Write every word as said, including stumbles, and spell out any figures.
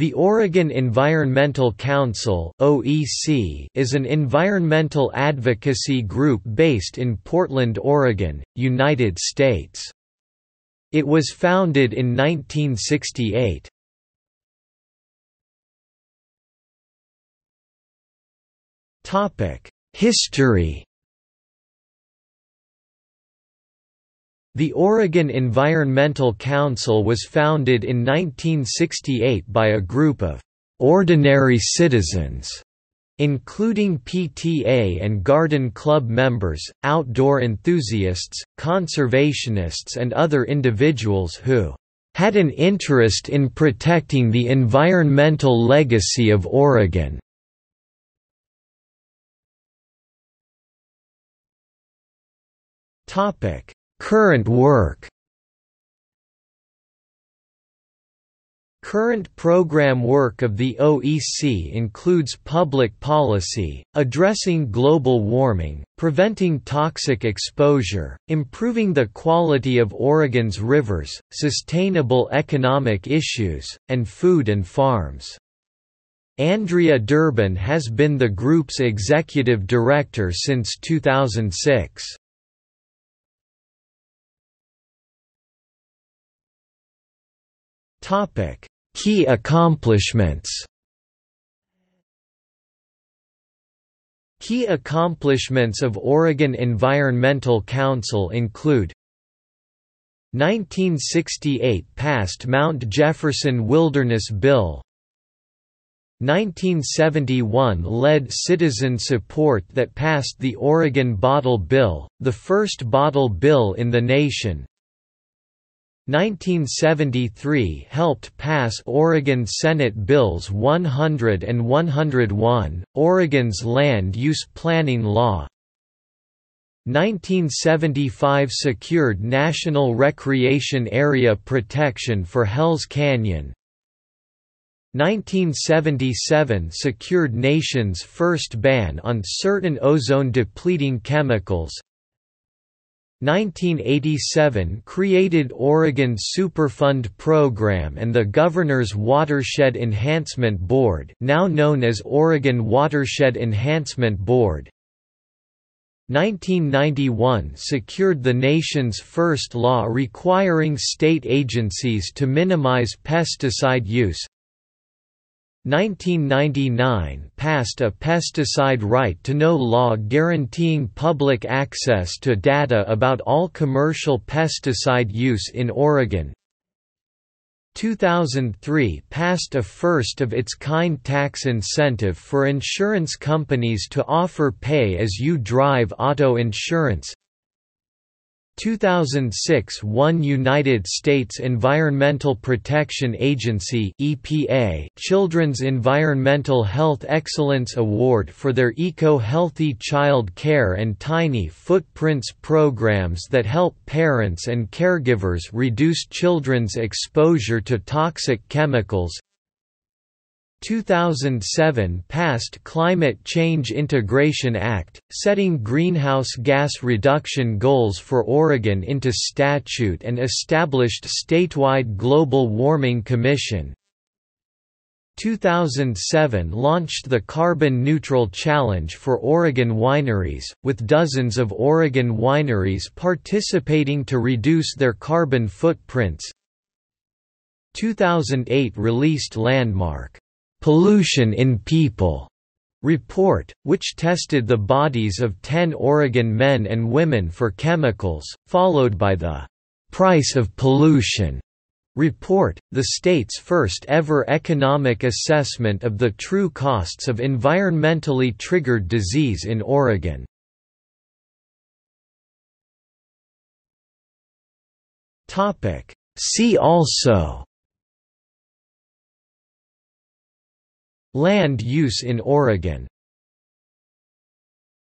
The Oregon Environmental Council (O E C) is an environmental advocacy group based in Portland, Oregon, United States. It was founded in nineteen sixty-eight. Topic: History. The Oregon Environmental Council was founded in nineteen sixty-eight by a group of ordinary citizens, including P T A and garden club members, outdoor enthusiasts, conservationists, and other individuals who had an interest in protecting the environmental legacy of Oregon. Topic: Current work. Current program work of the O E C includes public policy, addressing global warming, preventing toxic exposure, improving the quality of Oregon's rivers, sustainable economic issues, and food and farms. Andrea Durbin has been the group's executive director since two thousand six. Topic: Key accomplishments. Key accomplishments of Oregon Environmental Council include nineteen sixty-eight passed Mount Jefferson Wilderness Bill, nineteen seventy-one led citizen support that passed the Oregon Bottle Bill, the first bottle bill in the nation. nineteen seventy-three helped pass Oregon Senate Bills one hundred and one hundred one, Oregon's land use planning law. nineteen seventy-five secured National Recreation Area protection for Hell's Canyon. nineteen seventy-seven secured nation's first ban on certain ozone-depleting chemicals. nineteen eighty-seven created Oregon Superfund Program and the Governor's Watershed Enhancement Board, now known as Oregon Watershed Enhancement Board. nineteen ninety-one secured the nation's first law requiring state agencies to minimize pesticide use. nineteen ninety-nine passed a pesticide right-to-know law guaranteeing public access to data about all commercial pesticide use in Oregon. two thousand three passed a first-of-its-kind tax incentive for insurance companies to offer pay-as-you-drive auto insurance. two thousand six won United States Environmental Protection Agency (E P A) Children's Environmental Health Excellence Award for their Eco-Healthy Child Care and Tiny Footprints programs that help parents and caregivers reduce children's exposure to toxic chemicals. two thousand seven passed Climate Change Integration Act, setting greenhouse gas reduction goals for Oregon into statute and established statewide Global Warming Commission. two thousand seven launched the Carbon Neutral Challenge for Oregon wineries, with dozens of Oregon wineries participating to reduce their carbon footprints. two thousand eight released landmark Pollution in People report, which tested the bodies of ten Oregon men and women for chemicals, followed by the Price of Pollution report, the state's first ever economic assessment of the true costs of environmentally triggered disease in Oregon. Topic: See also. Land use in Oregon.